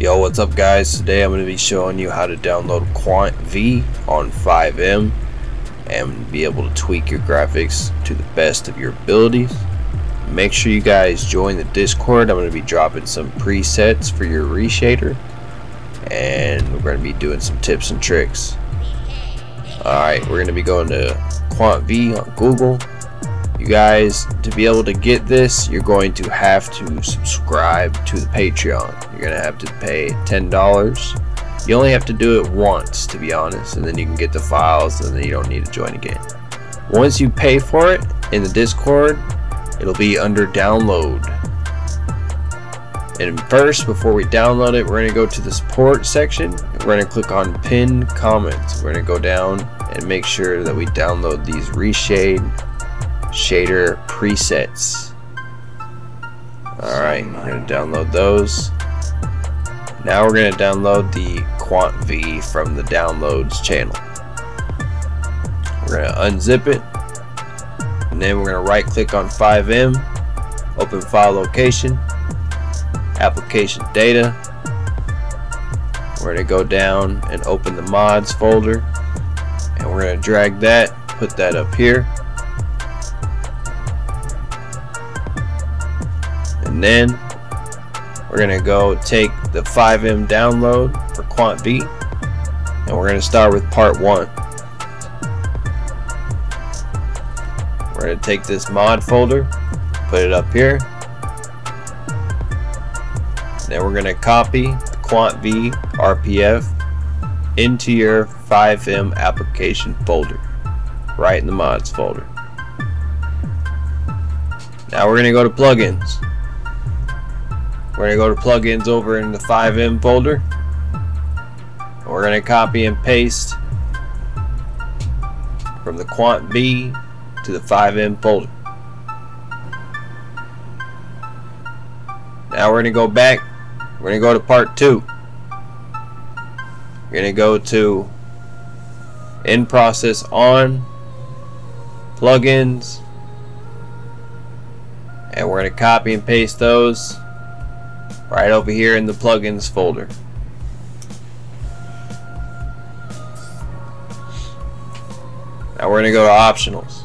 Yo, what's up guys? Today I'm going to be showing you how to download Quant V on FiveM and be able to tweak your graphics to the best of your abilities. Make sure you guys join the Discord. I'm going to be dropping some presets for your reshader and we're going to be doing some tips and tricks. Alright, we're going to be going to Quant V on Google. You guys, to be able to get this, you're going to have to subscribe to the Patreon. You're going to have to pay $10. You only have to do it once, to be honest, and then you can get the files and then you don't need to join again. Once you pay for it in the Discord, it'll be under download. And first, before we download it, we're going to go to the support section. We're going to click on pinned comments. We're going to go down and make sure that we download these Reshade shader presets. Alright, we're going to download those. Now we're going to download the Quant V from the downloads channel. We're going to unzip it and then we're going to right click on FiveM, open file location, application data. We're going to go down and open the mods folder and we're going to drag that, put that up here. And then we're going to go take the FiveM download for Quant V and we're going to start with part 1. We're going to take this mod folder, put it up here. Then we're going to copy the Quant V RPF into your FiveM application folder, right in the mods folder. Now we're going to go to plugins. We're going to go to plugins over in the FiveM folder. We're going to copy and paste from the Quant V to the FiveM folder. Now we're going to go back. We're going to go to part 2. We're going to go to in process on plugins and we're going to copy and paste those right over here in the plugins folder. Now we're going to go to optionals.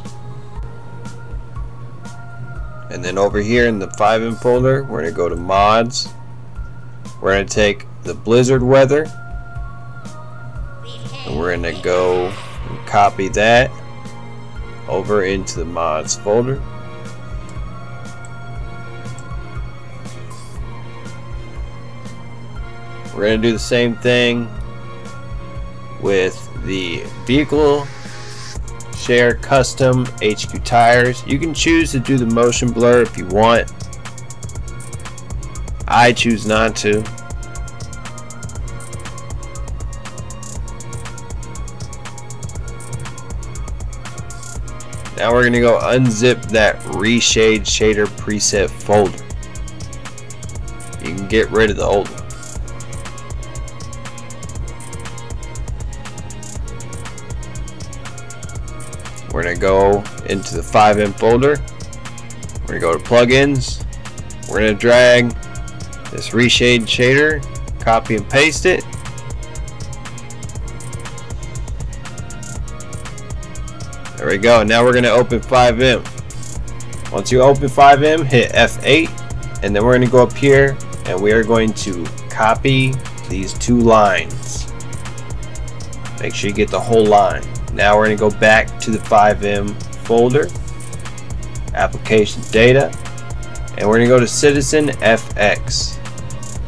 And then over here in the FiveM folder, we're going to go to mods. We're going to take the blizzard weather. And we're going to go and copy that over into the mods folder. We're going to do the same thing with the vehicle share custom HQ tires. You can choose to do the motion blur if you want. I choose not to. Now we're going to go unzip that Reshade shader preset folder. You can get rid of the old one. We're going to go into the FiveM folder, we're going to go to plugins, we're going to drag this Reshade shader, copy and paste it, there we go. Now we're going to open FiveM. Once you open FiveM, hit F8 and then we're going to go up here and we are going to copy these two lines. Make sure you get the whole line. Now we're going to go back to the FiveM folder, application data, and we're going to go to Citizen FX.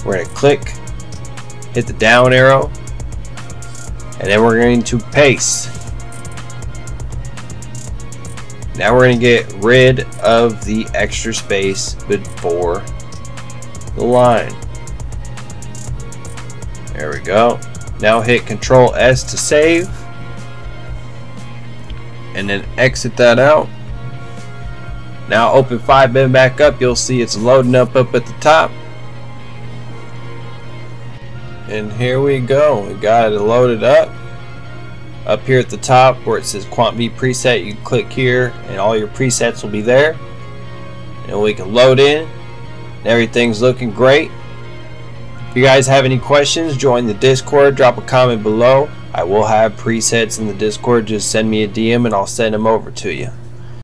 We're going to click, hit the down arrow, and then we're going to paste. Now we're going to get rid of the extra space before the line. There we go. Now hit Control S to save. And then exit that out. Now open FiveM back up. You'll see it's loading up at the top. And here we go. We got it loaded up. Up here at the top where it says Quant V preset, you click here and all your presets will be there. And we can load in. And everything's looking great. If you guys have any questions, join the Discord, drop a comment below. I will have presets in the Discord, just send me a DM and I'll send them over to you.